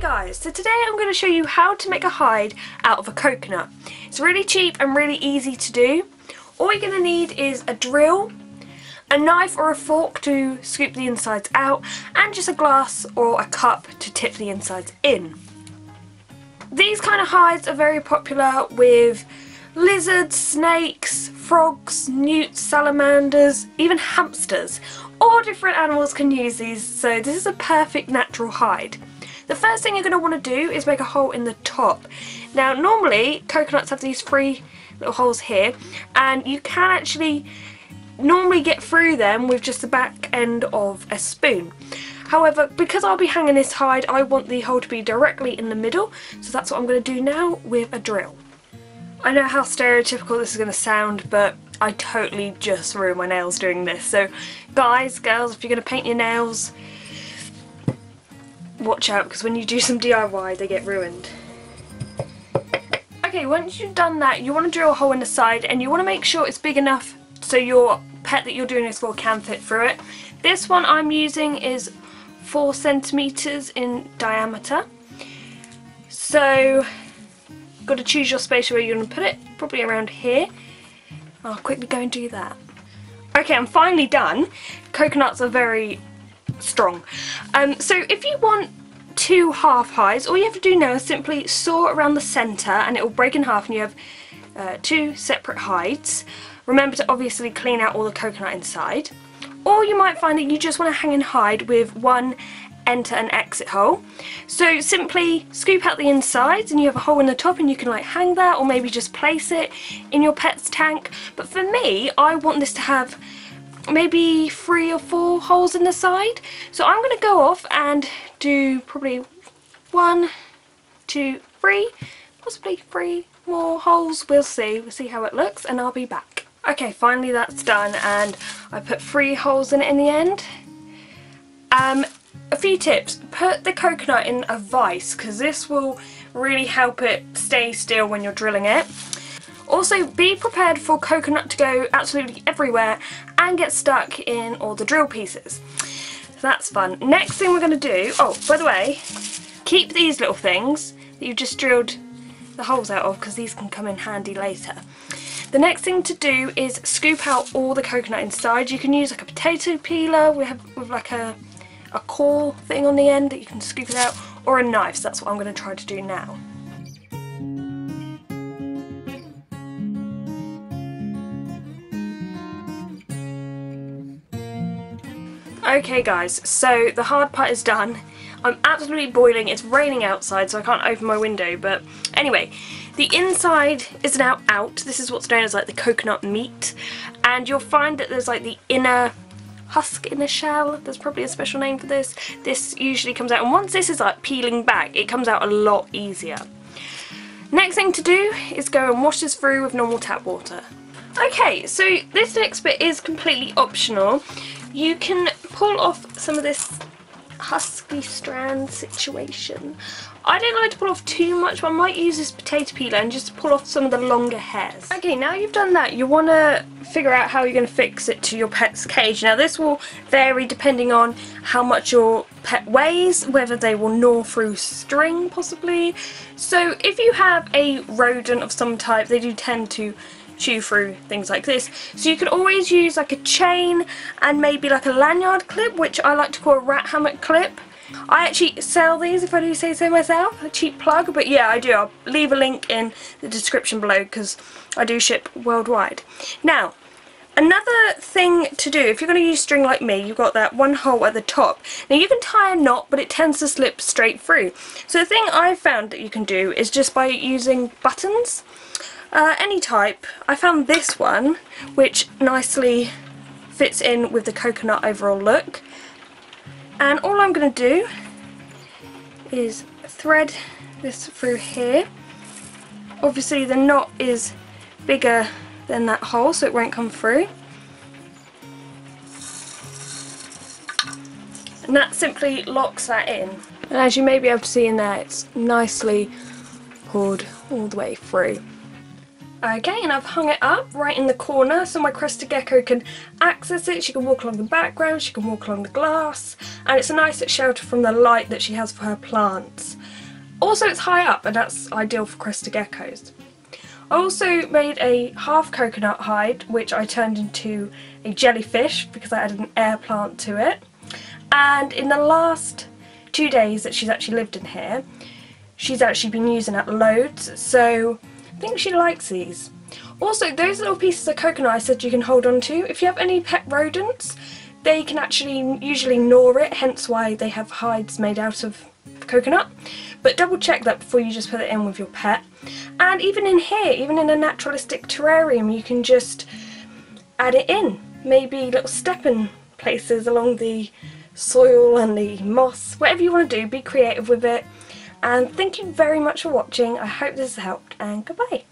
guys, so today I'm going to show you how to make a hide out of a coconut. It's really cheap and really easy to do. All you're going to need is a drill, a knife or a fork to scoop the insides out, and just a glass or a cup to tip the insides in. These kind of hides are very popular with lizards, snakes, frogs, newts, salamanders, even hamsters. All different animals can use these, so this is a perfect natural hide. The first thing you're going to want to do is make a hole in the top. Now normally coconuts have these three little holes here, and you can actually normally get through them with just the back end of a spoon. However, because I'll be hanging this hide, I want the hole to be directly in the middle, so that's what I'm going to do now with a drill. I know how stereotypical this is going to sound, but I totally just ruined my nails doing this. So guys, girls, if you're going to paint your nails, watch out, because when you do some DIY they get ruined. Okay, once you've done that, you want to drill a hole in the side, and you want to make sure it's big enough so your pet that you're doing this for can fit through it. This one I'm using is 4 centimetres in diameter. So got to choose your space where you're going to put it, probably around here. I'll quickly go and do that. Okay, I'm finally done. Coconuts are very strong. So if you want two half hides, all you have to do now is simply saw around the centre and it will break in half and you have two separate hides. Remember to obviously clean out all the coconut inside. Or you might find that you just want to hang and hide with one enter and exit hole. So simply scoop out the insides and you have a hole in the top and you can like hang that, or maybe just place it in your pet's tank. But for me, I want this to have maybe 3 or 4 holes in the side. So I'm going to go off and do probably 1, 2, 3, possibly 3 more holes. We'll see how it looks, and I'll be back. Okay, finally that's done, and I put 3 holes in it in the end. A few tips: put the coconut in a vise, because this will really help it stay still when you're drilling it. Also, be prepared for coconut to go absolutely everywhere and get stuck in all the drill pieces. That's fun. Next thing we're going to do, oh by the way, keep these little things that you just drilled the holes out of, because these can come in handy later. The next thing to do is scoop out all the coconut inside. You can use like a potato peeler with like a core thing on the end that you can scoop it out, or a knife, so that's what I'm going to try to do now. Okay guys, so the hard part is done. I'm absolutely boiling, it's raining outside so I can't open my window, but anyway, the inside is now out. This is what's known as like the coconut meat, and you'll find that there's like the inner husk in the shell, there's probably a special name for this. This usually comes out, and once this is like peeling back, it comes out a lot easier. Next thing to do is go and wash this through with normal tap water. Okay, so this next bit is completely optional. You can pull off some of this husky strand situation. I don't like to pull off too much, but I might use this potato peeler and just pull off some of the longer hairs. Okay, now you've done that, you want to figure out how you're going to fix it to your pet's cage. Now this will vary depending on how much your pet weighs, whether they will gnaw through string possibly. So if you have a rodent of some type, they do tend to chew through things like this, so you can always use like a chain and maybe like a lanyard clip, which I like to call a rat hammock clip. I actually sell these, if I do say so myself, a cheap plug, but yeah I do. I'll leave a link in the description below because I do ship worldwide. Now another thing to do, if you're going to use string like me, you've got that one hole at the top. Now you can tie a knot, but it tends to slip straight through, so the thing I've found that you can do is just by using buttons. Any type. I found this one which nicely fits in with the coconut overall look, and all I'm going to do is thread this through here. Obviously the knot is bigger than that hole so it won't come through, and that simply locks that in, and as you may be able to see in there, it's nicely poured all the way through. Okay, and I've hung it up right in the corner so my crested gecko can access it. She can walk along the background, she can walk along the glass, and it's a nice shelter from the light that she has for her plants. Also, it's high up and that's ideal for crested geckos. I also made a half coconut hide which I turned into a jellyfish because I added an air plant to it. And in the last 2 days that she's actually lived in here, she's actually been using it loads, so I think she likes these. Also, those little pieces of coconut I said you can hold on to, if you have any pet rodents, they can actually usually gnaw it, hence why they have hides made out of coconut. But double check that before you just put it in with your pet. And even in here, even in a naturalistic terrarium, you can just add it in. Maybe little stepping places along the soil and the moss. Whatever you want to do, be creative with it. And thank you very much for watching. I hope this has helped, and goodbye.